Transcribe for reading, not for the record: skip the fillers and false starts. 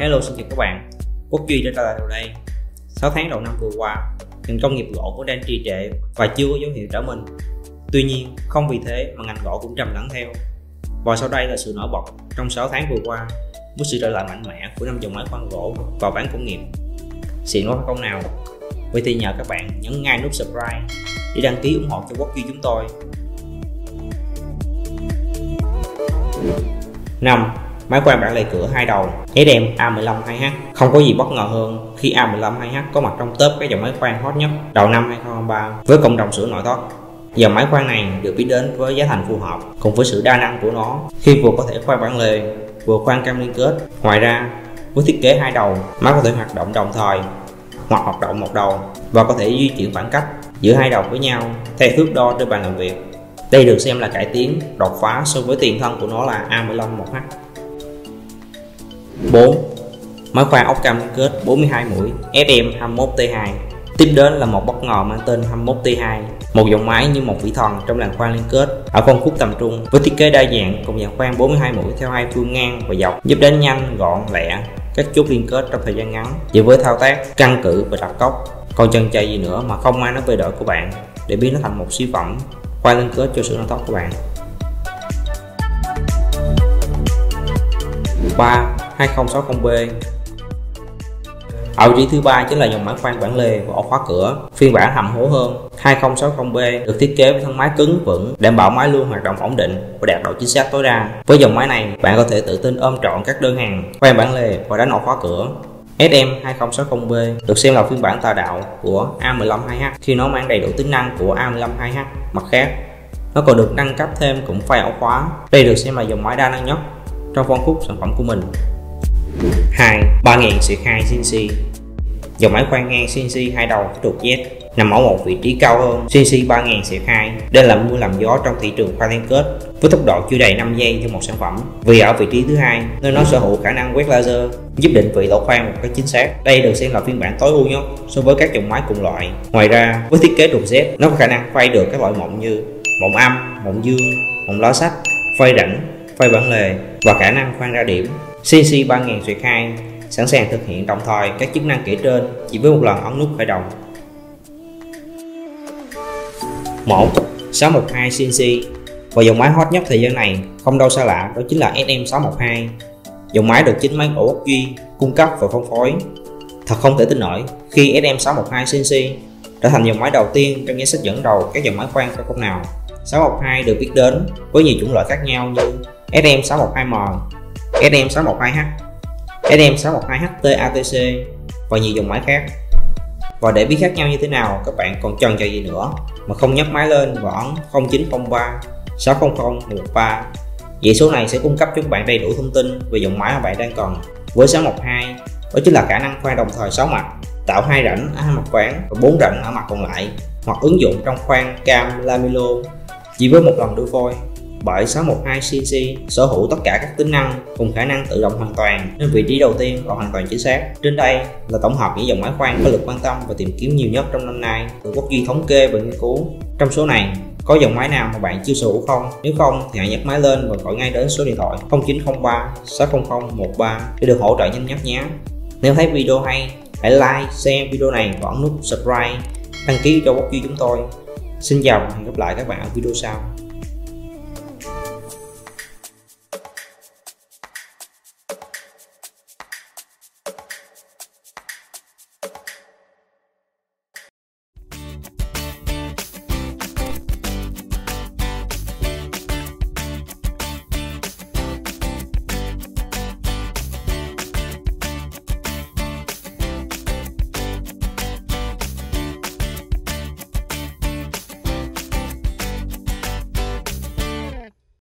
Hello, xin chào các bạn. Quốc Duy đã trở lại đầu đây. 6 tháng đầu năm vừa qua, ngành công nghiệp gỗ cũng đang trì trệ và chưa có dấu hiệu trở mình. Tuy nhiên, không vì thế mà ngành gỗ cũng trầm lắng theo. Và sau đây là sự nổi bật trong 6 tháng vừa qua với sự trở lại mạnh mẽ của 5 dòng máy khoan gỗ và bán công nghiệp. Xịn quá không nào? Vậy thì nhờ các bạn nhấn ngay nút subscribe để đăng ký ủng hộ cho Quốc Duy chúng tôi. 5. Máy khoan bản lề cửa 2 đầu SM A15-2H. Không có gì bất ngờ hơn khi A15-2H có mặt trong top các dòng máy khoan hot nhất đầu năm 2023 với cộng đồng sửa nội thất. Dòng máy khoan này được biết đến với giá thành phù hợp cùng với sự đa năng của nó khi vừa có thể khoan bản lề, vừa khoan cam liên kết. Ngoài ra, với thiết kế 2 đầu, máy có thể hoạt động đồng thời hoặc hoạt động một đầu và có thể di chuyển khoảng cách giữa hai đầu với nhau theo thước đo trên bàn làm việc. Đây được xem là cải tiến đột phá so với tiền thân của nó là A15-1H. 4. Máy khoan ốc cam liên kết 42 mũi SM-21T2. Tiếp đến là một bất ngờ mang tên 21T2, một dòng máy như một vị thần trong làng khoan liên kết ở phân khúc tầm trung với thiết kế đa dạng cùng dàn khoan 42 mũi theo hai phương ngang và dọc, giúp đánh nhanh, gọn, lẹ các chốt liên kết trong thời gian ngắn chỉ với thao tác căn cử và đặt cốc. Còn chần chừ gì nữa mà không ai nói về đội của bạn để biến nó thành một siêu phẩm khoan liên kết cho sự năng tốc của bạn. 3. 2060B. Ở vị trí thứ 3 chính là dòng máy khoan bản lề và ổ khóa cửa, phiên bản hầm hố hơn. 2060B được thiết kế với thân máy cứng vững, đảm bảo máy luôn hoạt động ổn định và đạt độ chính xác tối đa. Với dòng máy này, bạn có thể tự tin ôm trọn các đơn hàng khoan bản lề và đánh ổ khóa cửa. SM2060B được xem là phiên bản tà đạo của A15-2H khi nó mang đầy đủ tính năng của A15-2H. Mặt khác, nó còn được nâng cấp thêm cụm phay ổ khóa. Đây được xem là dòng máy đa năng nhất trong phân khúc sản phẩm của mình. 2. 3000-2 CNC. Dòng máy khoan ngang CNC 2 đầu trục Z nằm ở một vị trí cao hơn CNC 3000-2. Đây là mưa làm gió trong thị trường khoan liên kết với tốc độ chưa đầy 5 giây cho một sản phẩm, vì ở vị trí thứ 2 nơi nó sở hữu khả năng quét laser giúp định vị lỗ khoan một cách chính xác. Đây được xem là phiên bản tối ưu nhất so với các dòng máy cùng loại. Ngoài ra, với thiết kế trục Z, nó có khả năng phay được các loại mộng như mộng âm, mộng dương, mộng ló sách, phay rãnh, phay bản lề và khả năng khoan ra điểm. CNC 3000-2 sẵn sàng thực hiện đồng thời các chức năng kể trên chỉ với một lần ấn nút khởi động. 1. 612 CNC. Và dòng máy hot nhất thời gian này không đâu xa lạ đó chính là SM-612. Dòng máy được chính máy gỗ Quốc Duy cung cấp và phân phối. Thật không thể tin nổi khi SM-612 CNC trở thành dòng máy đầu tiên trong danh sách dẫn đầu các dòng máy khoan cao cấp nào. 612 được biết đến với nhiều chủng loại khác nhau như SM-612M, SM-612H, SM-612H TATC và nhiều dòng máy khác. Và để biết khác nhau như thế nào, các bạn còn chần chừ gì nữa mà không nhấc máy lên và ấn 0903 600 113. Dãy số này sẽ cung cấp cho các bạn đầy đủ thông tin về dòng máy mà bạn đang cần. Với 612, đó chính là khả năng khoan đồng thời 6 mặt, tạo 2 rãnh ở hai mặt ván và 4 rãnh ở mặt còn lại, hoặc ứng dụng trong khoan cam lamelo chỉ với một lần đưa phôi. Bởi 612 CNC sở hữu tất cả các tính năng cùng khả năng tự động hoàn toàn nên vị trí đầu tiên là hoàn toàn chính xác. Trên đây là tổng hợp những dòng máy khoan có lượt quan tâm và tìm kiếm nhiều nhất trong năm nay từ Quốc Duy thống kê và nghiên cứu. Trong số này, có dòng máy nào mà bạn chưa sở hữu không? Nếu không thì hãy nhấc máy lên và gọi ngay đến số điện thoại 0903 600 113 để được hỗ trợ nhanh nhất nhé. Nếu thấy video hay, hãy like, share video này và ấn nút subscribe, đăng ký cho Quốc Duy chúng tôi. Xin chào và hẹn gặp lại các bạn ở video sau.